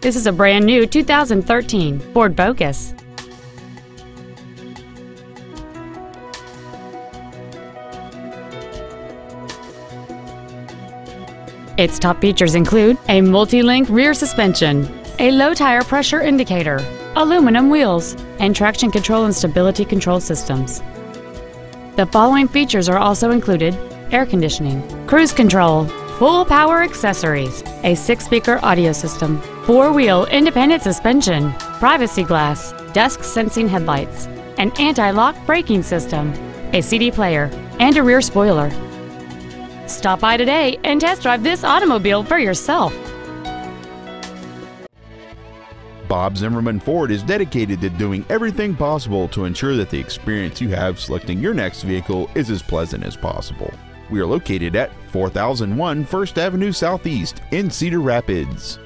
This is a brand new 2013 Ford Focus. Its top features include a multi-link rear suspension, a low tire pressure indicator, aluminum wheels, and traction control and stability control systems. The following features are also included: air conditioning, cruise control, full power accessories, a 6-speaker audio system, 4-wheel independent suspension, privacy glass, dusk sensing headlights, an anti-lock braking system, a CD player, and a rear spoiler. Stop by today and test drive this automobile for yourself. Bob Zimmerman Ford is dedicated to doing everything possible to ensure that the experience you have selecting your next vehicle is as pleasant as possible. We are located at 4001 1st Avenue Southeast in Cedar Rapids.